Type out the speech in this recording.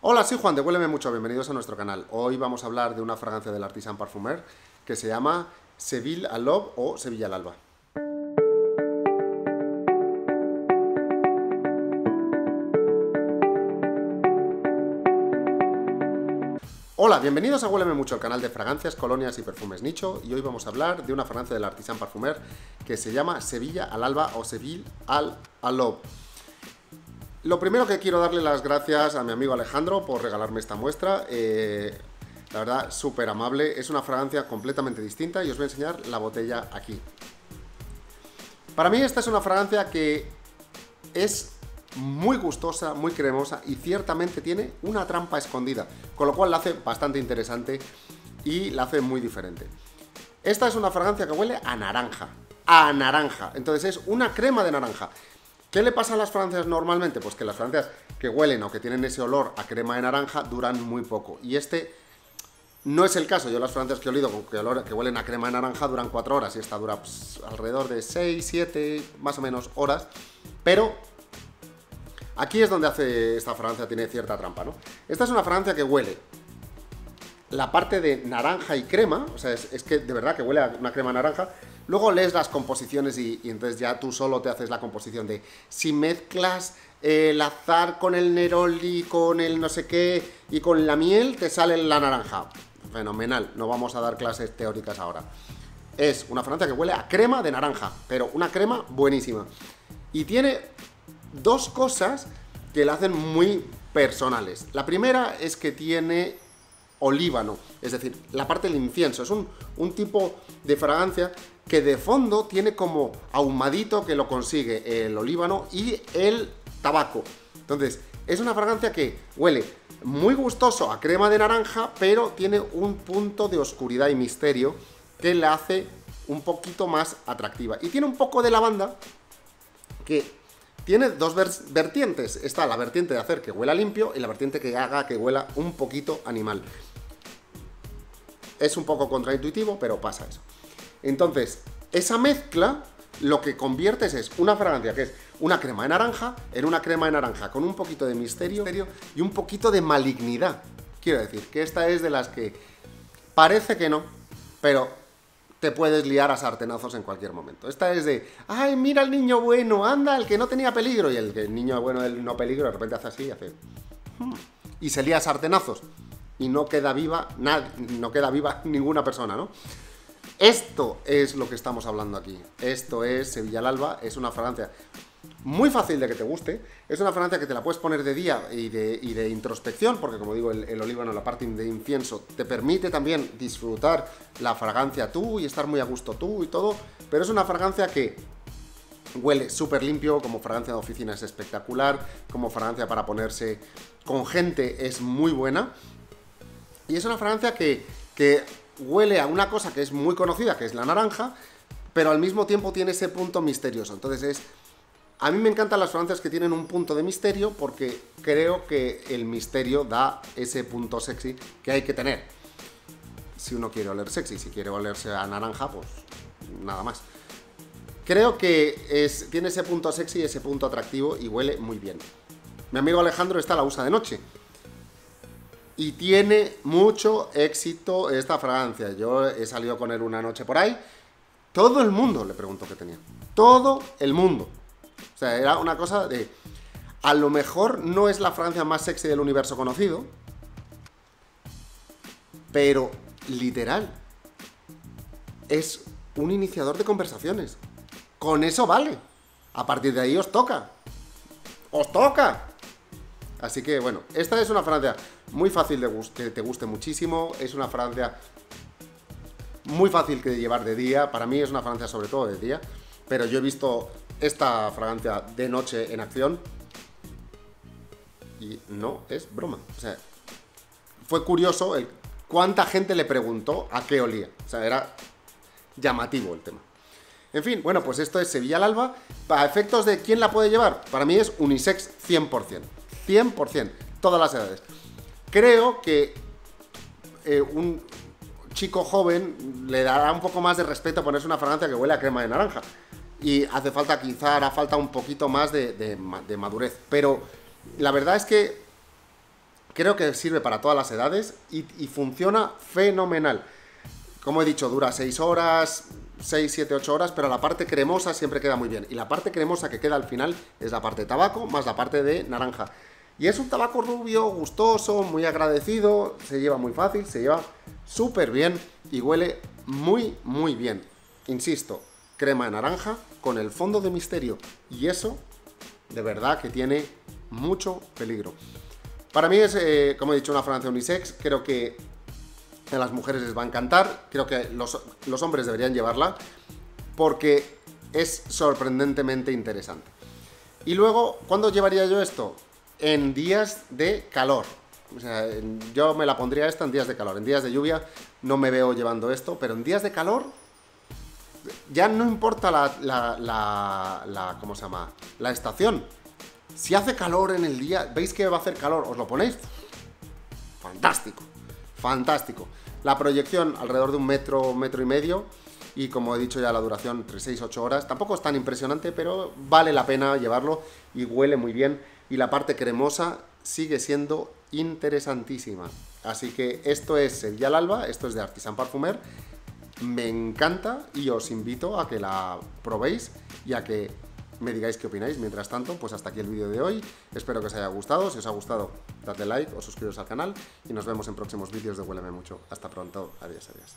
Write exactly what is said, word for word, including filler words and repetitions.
Hola, soy Juan de Hueleme Mucho, bienvenidos a nuestro canal. Hoy vamos a hablar de una fragancia del Artisan Parfumeur que se llama Seville à l'Aube o Sevilla al Alba. Hola, bienvenidos a Huéleme Mucho, el canal de fragancias, colonias y perfumes nicho, y hoy vamos a hablar de una fragancia del Artisan Parfumeur que se llama Sevilla al Alba o Seville à l'Aube. Lo primero que quiero darle las gracias a mi amigo Alejandro por regalarme esta muestra, eh, la verdad súper amable, es una fragancia completamente distinta y os voy a enseñar la botella aquí. Para mí esta es una fragancia que es muy gustosa, muy cremosa y ciertamente tiene una trampa escondida, con lo cual la hace bastante interesante y la hace muy diferente. Esta es una fragancia que huele a naranja, a naranja, entonces es una crema de naranja. ¿Qué le pasa a las fragancias normalmente? Pues que las fragancias que huelen o que tienen ese olor a crema de naranja duran muy poco, y este no es el caso. Yo las fragancias que he olido con que, olor, que huelen a crema de naranja duran cuatro horas y esta dura pues, alrededor de seis, siete, más o menos horas, pero aquí es donde hace esta fragancia, tiene cierta trampa, ¿no? Esta es una fragancia que huele la parte de naranja y crema, o sea, es, es que de verdad que huele a una crema naranja. Luego lees las composiciones y, y entonces ya tú solo te haces la composición de si mezclas el azar con el neroli, con el no sé qué y con la miel, te sale la naranja. Fenomenal, no vamos a dar clases teóricas ahora. Es una fragancia que huele a crema de naranja, pero una crema buenísima. Y tiene dos cosas que la hacen muy personales. La primera es que tiene olíbano, es decir, la parte del incienso. Es un, un tipo de fragancia que de fondo tiene como ahumadito que lo consigue el olíbano y el tabaco. Entonces, es una fragancia que huele muy gustoso a crema de naranja, pero tiene un punto de oscuridad y misterio que la hace un poquito más atractiva. Y tiene un poco de lavanda que tiene dos vertientes. Está la vertiente de hacer que huela limpio y la vertiente que haga que huela un poquito animal. Es un poco contraintuitivo, pero pasa eso. Entonces, esa mezcla lo que conviertes es una fragancia que es una crema de naranja en una crema de naranja con un poquito de misterio y un poquito de malignidad. Quiero decir que esta es de las que parece que no, pero te puedes liar a sartenazos en cualquier momento. Esta es de, ay, mira el niño bueno, anda, el que no tenía peligro. Y el, el niño bueno, el no peligro, de repente hace así y hace... Hmm. Y se lía a sartenazos. Y no queda viva nadie, no queda viva ninguna persona, ¿no? Esto es lo que estamos hablando aquí. Esto es Sevilla al Alba, es una fragancia muy fácil de que te guste. Es una fragancia que te la puedes poner de día y de, y de introspección, porque como digo, el, el olíbano, la parte de incienso, te permite también disfrutar la fragancia tú y estar muy a gusto tú y todo, pero es una fragancia que huele súper limpio, como fragancia de oficina es espectacular, como fragancia para ponerse con gente es muy buena, y es una fragancia que, que huele a una cosa que es muy conocida, que es la naranja, pero al mismo tiempo tiene ese punto misterioso. Entonces es... A mí me encantan las fragancias que tienen un punto de misterio porque creo que el misterio da ese punto sexy que hay que tener. Si uno quiere oler sexy, si quiere olerse a naranja, pues nada más. Creo que es, tiene ese punto sexy, ese punto atractivo y huele muy bien. Mi amigo Alejandro esta la usa de noche. Y tiene mucho éxito esta fragancia. Yo he salido con él una noche por ahí. Todo el mundo le preguntó qué tenía. Todo el mundo. O sea, era una cosa de... A lo mejor no es la fragancia más sexy del universo conocido, pero, literal, es un iniciador de conversaciones. Con eso vale. A partir de ahí os toca. ¡Os toca! Así que, bueno, esta es una fragancia muy fácil de que te guste muchísimo. Es una fragancia muy fácil de llevar de día. Para mí es una fragancia sobre todo de día. Pero yo he visto esta fragancia de noche en acción y no es broma. O sea, fue curioso el cuánta gente le preguntó a qué olía. O sea, era llamativo el tema. En fin, bueno, pues esto es Sevilla al Alba. Para efectos de quién la puede llevar, para mí es unisex cien por cien. cien por cien, todas las edades. Creo que eh, un chico joven le dará un poco más de respeto ponerse una fragancia que huele a crema de naranja. Y hace falta, quizá hará falta un poquito más de, de, de madurez. Pero la verdad es que Creo que sirve para todas las edades y, y funciona fenomenal. Como he dicho, dura seis horas, seis, siete, ocho horas, pero la parte cremosa siempre queda muy bien. Y la parte cremosa que queda al final es la parte de tabaco más la parte de naranja. Y es un tabaco rubio, gustoso, muy agradecido, se lleva muy fácil, se lleva súper bien y huele muy, muy bien. Insisto, crema de naranja con el fondo de misterio. Y eso, de verdad, que tiene mucho peligro. Para mí es, eh, como he dicho, una fragancia unisex. Creo que a las mujeres les va a encantar. Creo que los, los hombres deberían llevarla porque es sorprendentemente interesante. Y luego, ¿cuándo llevaría yo esto? En días de calor. O sea, yo me la pondría esta en días de calor. En días de lluvia no me veo llevando esto, pero en días de calor ya no importa la, la, la, la ¿cómo se llama? La estación. Si hace calor en el día, veis que va a hacer calor, os lo ponéis. Fantástico, fantástico. La proyección alrededor de un metro, metro y medio. Y como he dicho ya, la duración entre seis a ocho horas. Tampoco es tan impresionante, pero vale la pena llevarlo y huele muy bien. Y la parte cremosa sigue siendo interesantísima. Así que esto es Seville al Alba, esto es de Artisan Parfumeur. Me encanta y os invito a que la probéis y a que me digáis qué opináis. Mientras tanto, pues hasta aquí el vídeo de hoy. Espero que os haya gustado. Si os ha gustado, dadle like o suscribiros al canal. Y nos vemos en próximos vídeos de Huéleme Mucho. Hasta pronto. Adiós, adiós.